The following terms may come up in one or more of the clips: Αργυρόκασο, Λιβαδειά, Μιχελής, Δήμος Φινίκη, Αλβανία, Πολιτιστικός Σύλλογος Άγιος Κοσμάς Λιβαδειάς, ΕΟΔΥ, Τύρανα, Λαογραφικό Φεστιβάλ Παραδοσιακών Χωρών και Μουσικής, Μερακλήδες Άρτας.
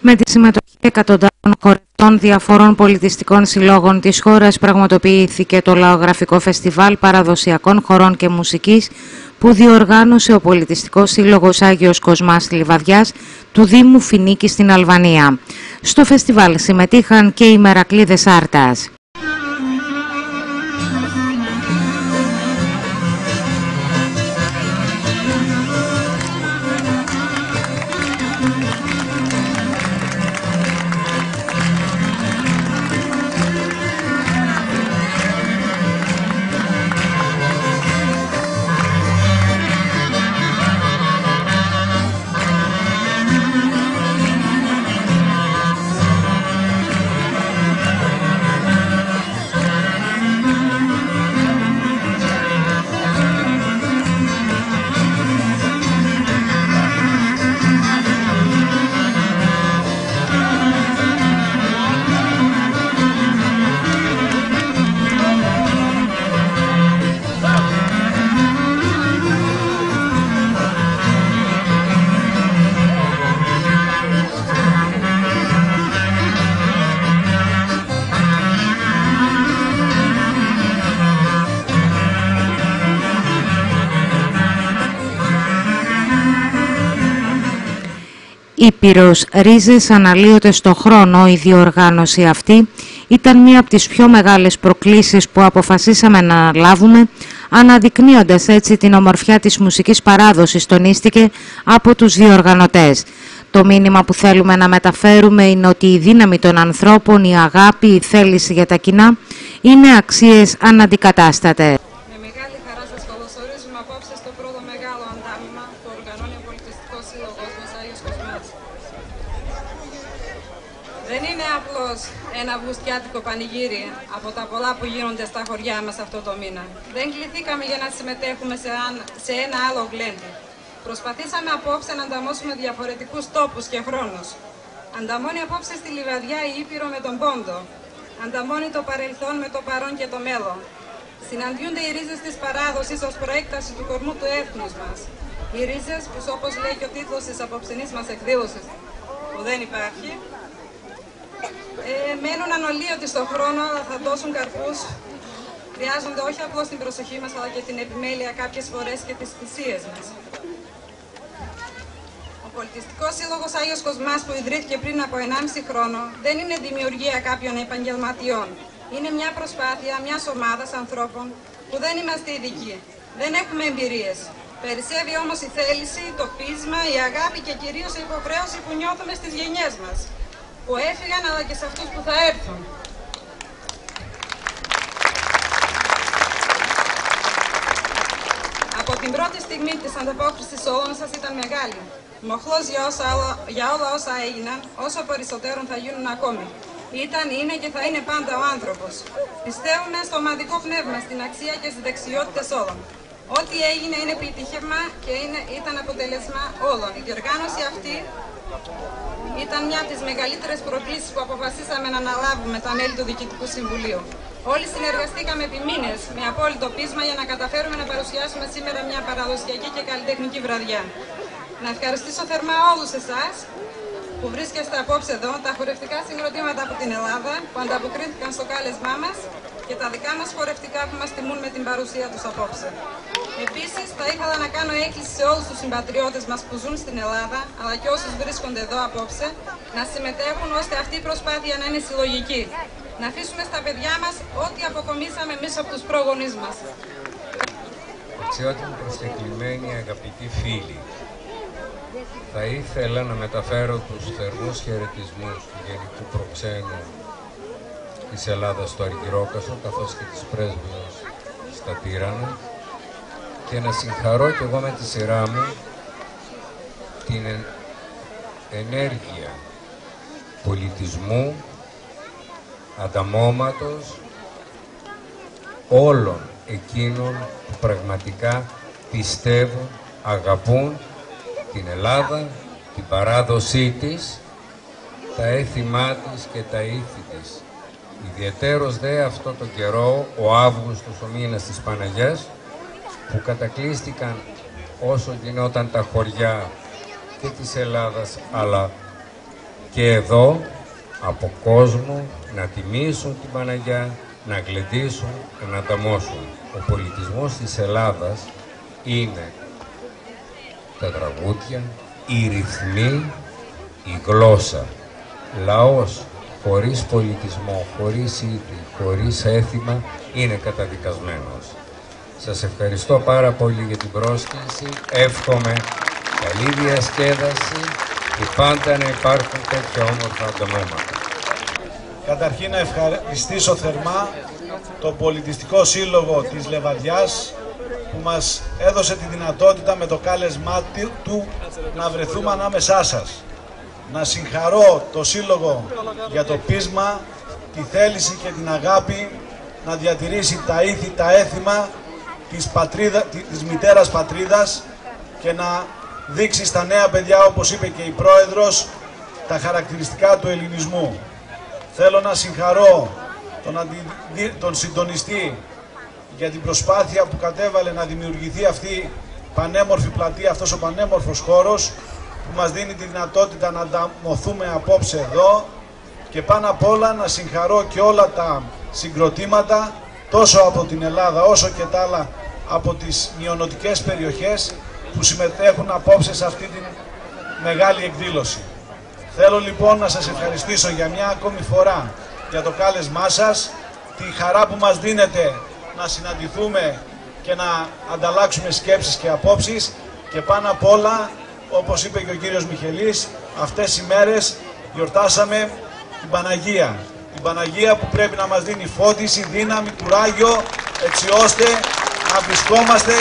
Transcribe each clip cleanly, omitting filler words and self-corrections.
με τη συμμετοχή εκατοντάδων χορευτών διαφορών πολιτιστικών συλλόγων της χώρας πραγματοποιήθηκε το Λαογραφικό Φεστιβάλ Παραδοσιακών Χωρών και Μουσικής που διοργάνωσε ο Πολιτιστικός Σύλλογος Άγιος Κοσμάς Λιβαδειάς του Δήμου Φινίκη στην Αλβανία. Στο φεστιβάλ συμμετείχαν και οι Μερακλήδες Άρτας. Ήπειρος ρίζες αναλύονται στο χρόνο, η διοργάνωση αυτή ήταν μία από τις πιο μεγάλες προκλήσεις που αποφασίσαμε να αναλάβουμε, αναδεικνύοντας έτσι την ομορφιά της μουσικής παράδοσης, τονίστηκε από τους διοργανωτές. Το μήνυμα που θέλουμε να μεταφέρουμε είναι ότι η δύναμη των ανθρώπων, η αγάπη, η θέληση για τα κοινά είναι αξίες αναντικατάστατες. Δεν είναι απλώς ένα αυγουστιάτικο πανηγύρι από τα πολλά που γίνονται στα χωριά μας αυτό το μήνα. Δεν κληθήκαμε για να συμμετέχουμε σε ένα άλλο γλέντι. Προσπαθήσαμε απόψε να ανταμώσουμε διαφορετικούς τόπους και χρόνους. Ανταμώνει απόψε στη Λιβαδιά η Ήπειρο με τον Πόντο. Ανταμώνει το παρελθόν με το παρόν και το μέλλον. Συναντιούνται οι ρίζες της παράδοσης ως προέκταση του κορμού του έθνους μας. Οι ρίζες που, όπως λέει και ο τίτλος της απόψινής μας εκδήλωσης, που δεν υπάρχει, μένουν ανολύωτοι στον χρόνο, αλλά θα δώσουν καρπούς. Χρειάζονται όχι απλώς την προσοχή μας, αλλά και την επιμέλεια κάποιες φορές και τις θυσίες μας. Ο Πολιτιστικός Σύλλογος Άγιος Κοσμάς που ιδρύθηκε πριν από 1,5 χρόνο δεν είναι δημιουργία κάποιων επαγγελματιών. Είναι μια προσπάθεια μιας ομάδας ανθρώπων που δεν είμαστε ειδικοί, δεν έχουμε εμπειρίες. Περισσεύει όμως η θέληση, το πείσμα, η αγάπη και κυρίως η υποχρέωση που νιώθουμε στις γενιές μας, που έφυγαν αλλά και σε αυτούς που θα έρθουν. Από την πρώτη στιγμή της ανταπόκρισης όλων σας ήταν μεγάλη. Μοχλός για όλα όσα έγιναν, όσο περισσότερων θα γίνουν ακόμη. Ήταν, είναι και θα είναι πάντα ο άνθρωπος. Πιστεύουμε στο ομαδικό πνεύμα, στην αξία και στις δεξιότητες όλων. Ό,τι έγινε είναι επιτύχευμα και ήταν αποτέλεσμα όλων. Η διοργάνωση αυτή ήταν μια από τις μεγαλύτερες προκλήσεις που αποφασίσαμε να αναλάβουμε τα μέλη του Διοικητικού Συμβουλίου. Όλοι συνεργαστήκαμε επί μήνες με απόλυτο πείσμα για να καταφέρουμε να παρουσιάσουμε σήμερα μια παραδοσιακή και καλλιτεχνική βραδιά. Να ευχαριστήσω θερμά όλους εσάς που βρίσκεστε απόψε εδώ, τα χορευτικά συγκροτήματα από την Ελλάδα που ανταποκρίθηκαν στο κάλεσμά μας και τα δικά μας χορευτικά που μας τιμούν με την παρουσία τους απόψε. Επίσης, θα ήθελα να κάνω έκκληση σε όλους τους συμπατριώτες μας που ζουν στην Ελλάδα, αλλά και όσους βρίσκονται εδώ απόψε, να συμμετέχουν ώστε αυτή η προσπάθεια να είναι συλλογική. Να αφήσουμε στα παιδιά μας ό,τι αποκομίσαμε εμείς από τους προγονείς μας. Αξιότιμοι προσκεκλημένοι αγαπητοί φίλοι, θα ήθελα να μεταφέρω τους θερμούς χαιρετισμούς του Γενικού Προξένου της Ελλάδας στο Αργυρόκασο, καθώς και της πρέσβεως στα Τύρανα, και να συγχαρώ και εγώ με τη σειρά μου την ενέργεια πολιτισμού, ανταμώματος όλων εκείνων που πραγματικά πιστεύουν, αγαπούν την Ελλάδα, την παράδοσή της, τα έθιμά της και τα ήθη της. Ιδιαιτέρως δε αυτό τον καιρό, ο Αύγουστος, ο μήνας της Παναγιάς, που κατακλείστηκαν όσο γινόταν τα χωριά και της Ελλάδας αλλά και εδώ από κόσμο να τιμήσουν την Παναγιά, να γλεντήσουν και να ταμώσουν. Ο πολιτισμός της Ελλάδας είναι τα τραγούδια, η ρυθμή, η γλώσσα. Λαός χωρίς πολιτισμό, χωρίς είδη, χωρίς έθιμα είναι καταδικασμένος. Σας ευχαριστώ πάρα πολύ για την πρόσκληση. Εύχομαι καλή διασκέδαση και πάντα να υπάρχουν τέτοια όμορφα ανταμώματα. Καταρχήν να ευχαριστήσω θερμά το Πολιτιστικό Σύλλογο της Λιβαδιάς που μας έδωσε τη δυνατότητα με το κάλεσμά του να βρεθούμε ανάμεσά σας. Να συγχαρώ το Σύλλογο για το πείσμα, τη θέληση και την αγάπη να διατηρήσει τα ήθη, τα έθιμα της μητέρας πατρίδας και να δείξει στα νέα παιδιά, όπως είπε και η Πρόεδρος, τα χαρακτηριστικά του ελληνισμού. Θέλω να συγχαρώ τον συντονιστή για την προσπάθεια που κατέβαλε να δημιουργηθεί αυτή πανέμορφη πλατεία, αυτός ο πανέμορφος χώρος που μας δίνει τη δυνατότητα να ανταμωθούμε απόψε εδώ, και πάνω απ' όλα να συγχαρώ και όλα τα συγκροτήματα τόσο από την Ελλάδα όσο και τα άλλα από τις μειονοτικές περιοχές που συμμετέχουν απόψε σε αυτή την μεγάλη εκδήλωση. Θέλω λοιπόν να σας ευχαριστήσω για μια ακόμη φορά για το κάλεσμά σας, τη χαρά που μας δίνετε να συναντηθούμε και να ανταλλάξουμε σκέψεις και απόψεις, και πάνω απ' όλα, όπως είπε και ο κύριος Μιχελής, αυτές οι μέρες γιορτάσαμε την Παναγία. Την Παναγία που πρέπει να μας δίνει φώτιση, δύναμη, κουράγιο, έτσι ώστε να βρισκόμαστε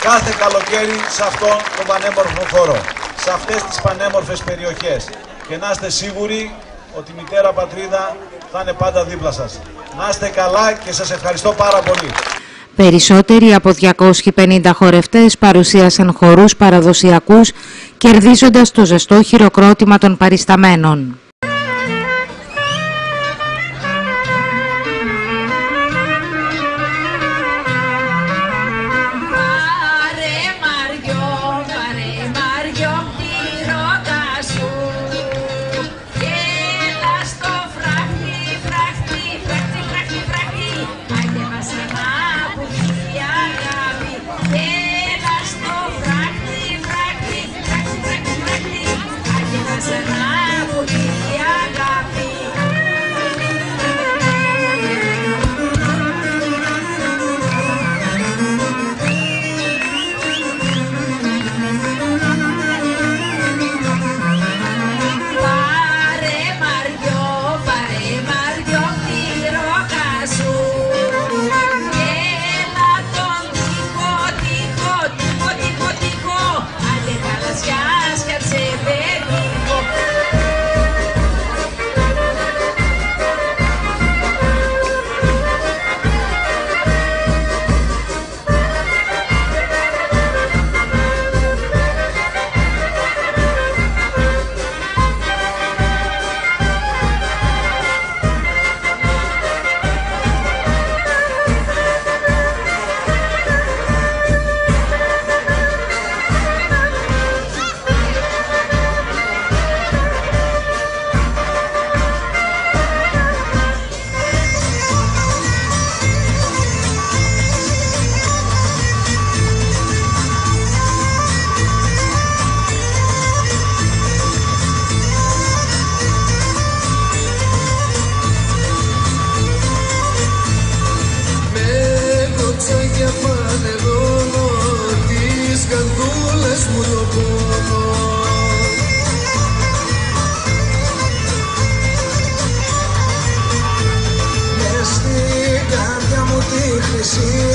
κάθε καλοκαίρι σε αυτόν τον πανέμορφο χώρο, σε αυτές τις πανέμορφες περιοχές. Και να είστε σίγουροι ότι η μητέρα πατρίδα θα είναι πάντα δίπλα σας. Να είστε καλά και σας ευχαριστώ πάρα πολύ. Περισσότεροι από 250 χορευτές παρουσίασαν χορούς παραδοσιακούς, κερδίζοντας το ζεστό χειροκρότημα των παρισταμένων. See you.